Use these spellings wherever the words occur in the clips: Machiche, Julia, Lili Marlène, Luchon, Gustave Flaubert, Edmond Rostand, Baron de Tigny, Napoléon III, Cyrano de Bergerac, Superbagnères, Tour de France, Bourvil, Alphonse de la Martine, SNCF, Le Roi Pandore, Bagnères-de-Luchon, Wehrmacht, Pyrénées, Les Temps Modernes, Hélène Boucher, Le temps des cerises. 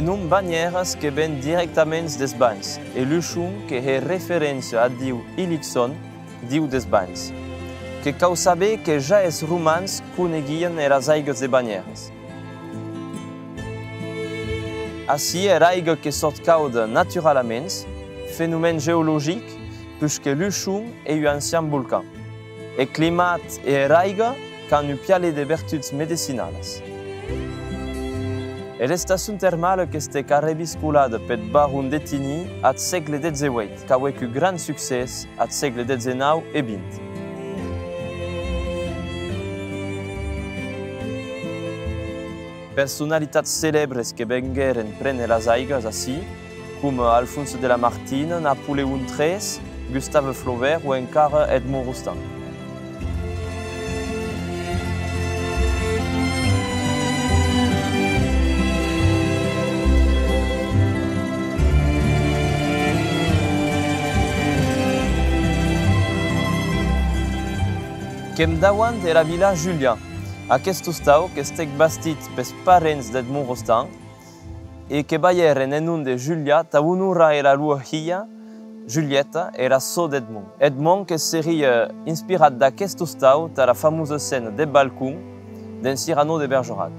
nom Bagnères que vient directement des bagnes, et Luchon qui est référence à Dieu et Luchon, Dieu des bagnes. Que vous savez que déjà les Romains connaissaient les aiguilles de Bagnères. Ainsi, les aiguilles qui sont causées naturellement, phénomène géologique, puisque Luchon est un ancien volcan. Et le climat et les aiguilles quand nous parlons de vertus médicinales. Et les stations thermales qui sont carrévisculées par Baron de Tigny au siècle XVIII, qui ont eu grand succès au siècle XIX et XX. Personnalités célèbres qui vinguèrent prendre les aiguilles ici, comme Alphonse de la Martine, Napoléon III, Gustave Flaubert ou encore Edmond Rostand. Kemdaouand est la villa Julien, à Kestostau, qui est bâtie par les parents d'Edmond Rostand, et qui baillèrent en nom de Julia, Taounoura et la loi Juliette et la sœur d'Edmond. Edmond qui serait inspiré de Kestostau par la fameuse scène des balcons d'un Cyrano de Bergerac.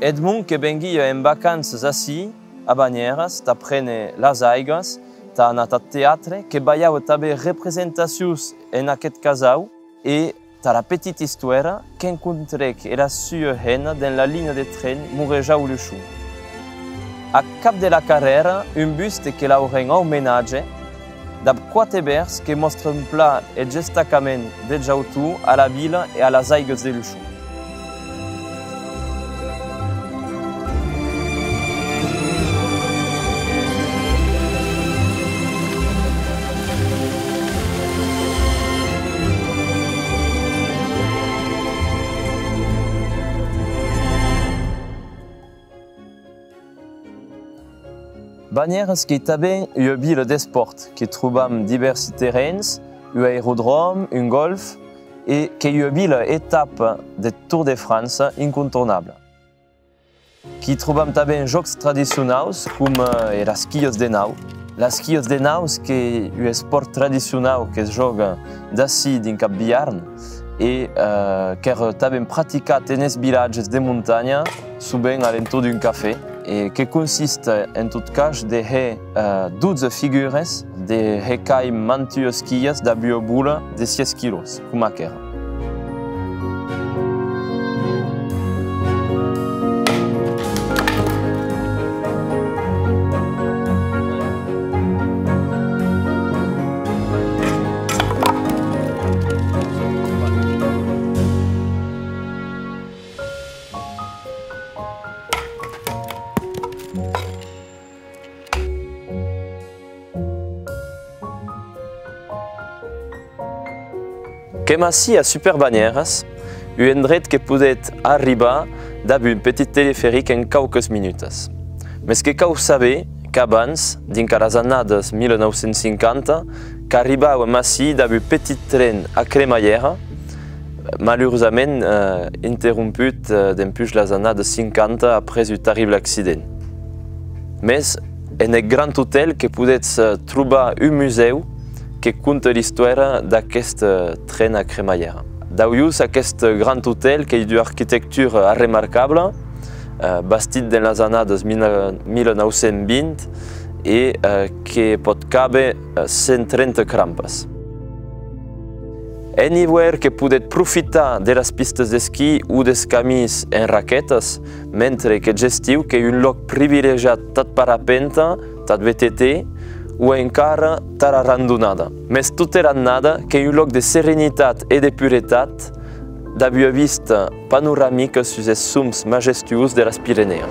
Edmond qui venait en vacances assis à Bagnères, t'apprenait les aiguilles, t'as un théâtre qui baillait des représentations en aquest casau et t'as la petite histoire qu'encontrait et la sue dans la ligne de train Moureja ou Luchon. À cap de la carrière, un buste qui l'aurait emménagé d'ab quatre vers qui montre un plat et gestacament de Jautou à la ville et à las aigues de Luchon. Bagnères qui est une ville de sport, qui trouve divers terrains, un aérodrome, un golf, et qui est une ville étape de Tour de France incontournable. Qui trouve des jeux traditionnels comme les quilles de nau. Les quilles de nau, c'est un sport traditionnel qui se joue d'ici dans Cap Biarn et qui est pratiqué dans les villages de montagne, souvent à l'entour d'un café. Et qui consiste en tout cas de 12 figures de recueils mantueux quilles d'abioboules de 6 kilos, comme à Kerr. Comme assis à Super Bagnères, une droite qui pouvait arriver d'abord une petite téléphérique en quelques minutes. Mais ce que vous savez, qu'avant, dans les années 1950, qu'arrivait assis d'abord une petite train à crémaillère, malheureusement interrompue depuis les années 50 après un terrible accident. Mais en un grand hôtel qui pouvait trouver un musée qui compte l'histoire d'aquest train à crémaillère. D'ailleurs, cet grand hôtel qui est d'une architecture remarquable, bâti dans les années 1920 et qui peut caber 130 crampes. Un hiver qui pouvait profiter de las pistes de ski ou des camins en raquettes, mentre que gestiu que un loc privilégié tant parapente, tant VTT, ou encore la randonnée. Mais toute randonnée qui est un lieu de sérénité et de pureté, d'avoir vu panoramique sur les sommets majestueux de las Pyrénées.